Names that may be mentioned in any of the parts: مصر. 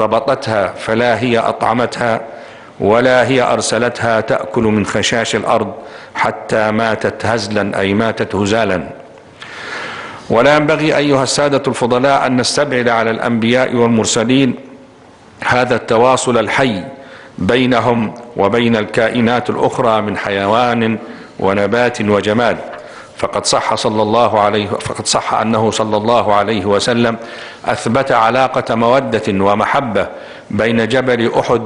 ربطتها فلا هي أطعمتها ولا هي أرسلتها تأكل من خشاش الأرض حتى ماتت هزلا أي ماتت هزالا. ولا ينبغي أيها السادة الفضلاء أن نستبعد على الأنبياء والمرسلين هذا التواصل الحي بينهم وبين الكائنات الأخرى من حيوان ونبات وجماد، فقد صح أنه صلى الله عليه وسلم أثبت علاقة مودة ومحبة بين جبل أحد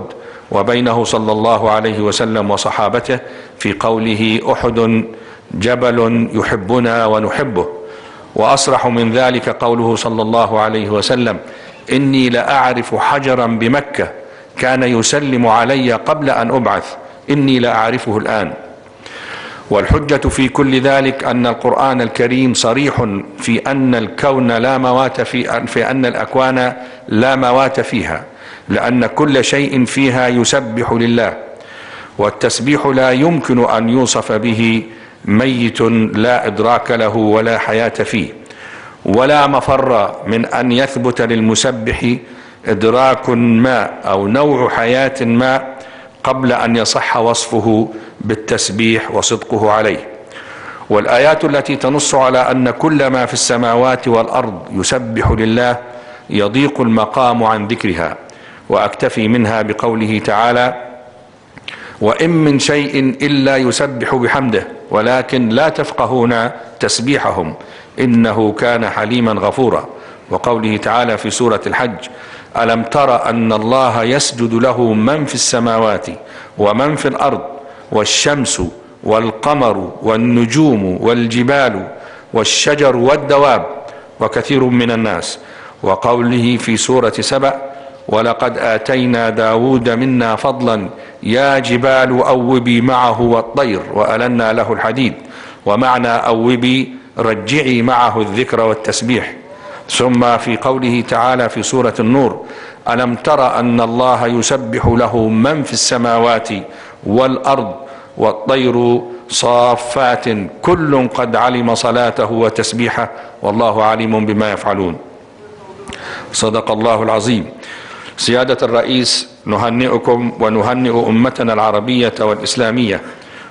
وبينه صلى الله عليه وسلم وصحابته في قوله أحد جبل يحبنا ونحبه. وأصرح من ذلك قوله صلى الله عليه وسلم إني لأعرف حجرا بمكة كان يسلم علي قبل أن أبعث إني لأعرفه الآن. والحجة في كل ذلك أن القرآن الكريم صريح في أن الكون لا موات فيه، في أن الأكوان لا موات فيها، لأن كل شيء فيها يسبح لله، والتسبيح لا يمكن أن يوصف به ميت لا إدراك له ولا حياة فيه، ولا مفر من أن يثبت للمسبح إدراك ما أو نوع حياة ما قبل أن يصح وصفه بالتسبيح وصدقه عليه. والآيات التي تنص على أن كل ما في السماوات والأرض يسبح لله يضيق المقام عن ذكرها، وأكتفي منها بقوله تعالى وإن من شيء إلا يسبح بحمده ولكن لا تفقهون تسبيحهم إنه كان حليما غفورا، وقوله تعالى في سورة الحج ألم تر أن الله يسجد له من في السماوات ومن في الأرض والشمس والقمر والنجوم والجبال والشجر والدواب وكثير من الناس، وقوله في سورة سبأ ولقد آتينا داود منا فضلا يا جبال أوبي معه والطير وألنا له الحديد، ومعنى أوبي رجعي معه الذكر والتسبيح. ثم في قوله تعالى في سورة النور ألم تر أن الله يسبح له من في السماوات والأرض والطير صافات كل قد علم صلاته وتسبيحه والله عليم بما يفعلون. صدق الله العظيم. سيادة الرئيس، نهنئكم ونهنئ أمتنا العربية والإسلامية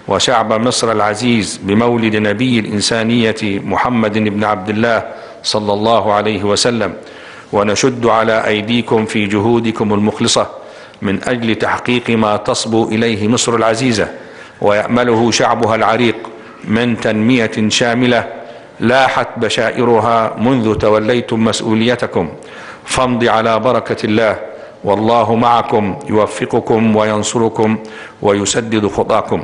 وشعب مصر العزيز بمولد نبي الإنسانية محمد بن عبد الله صلى الله عليه وسلم، ونشد على أيديكم في جهودكم المخلصة من أجل تحقيق ما تصبو إليه مصر العزيزة ويأمله شعبها العريق من تنمية شاملة لاحت بشائرها منذ توليتم مسؤوليتكم، فامضي على بركة الله والله معكم يوفقكم وينصركم ويسدد خطاكم.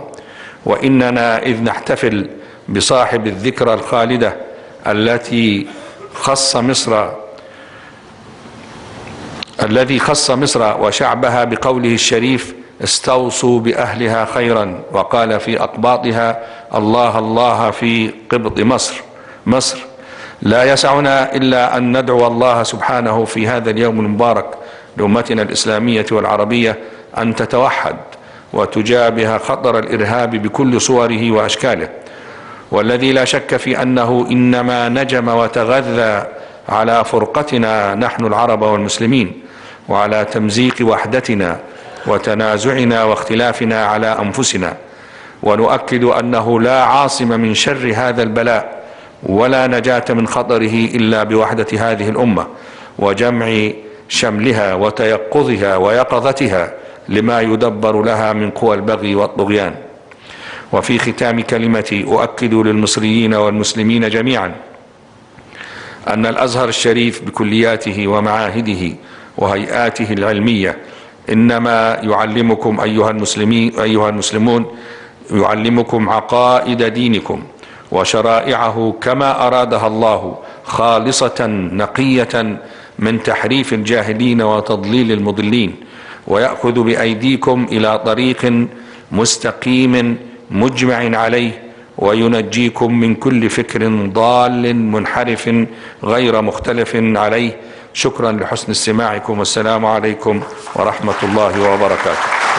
وإننا إذ نحتفل بصاحب الذكرى الخالدة الذي خص مصر وشعبها بقوله الشريف استوصوا بأهلها خيرا، وقال في أقباطها الله الله في قبط مصر. لا يسعنا إلا أن ندعو الله سبحانه في هذا اليوم المبارك لأمتنا الإسلامية والعربية أن تتوحد وتجابه خطر الإرهاب بكل صوره وأشكاله، والذي لا شك في أنه إنما نجم وتغذى على فرقتنا نحن العرب والمسلمين، وعلى تمزيق وحدتنا وتنازعنا واختلافنا على أنفسنا. ونؤكد أنه لا عاصم من شر هذا البلاء ولا نجاة من خطره إلا بوحدة هذه الأمة وجمع شملها وتيقظها ويقظتها لما يدبر لها من قوى البغي والطغيان. وفي ختام كلمتي أؤكد للمصريين والمسلمين جميعا أن الأزهر الشريف بكلياته ومعاهده وهيئاته العلمية إنما يعلمكم أيها المسلمون يعلمكم عقائد دينكم وشرائعه كما أرادها الله خالصة نقية من تحريف الجاهلين وتضليل المضلين، ويأخذ بأيديكم إلى طريق مستقيم مجمع عليه وينجيكم من كل فكر ضال منحرف غير مختلف عليه. شكرا لحسن استماعكم والسلام عليكم ورحمة الله وبركاته.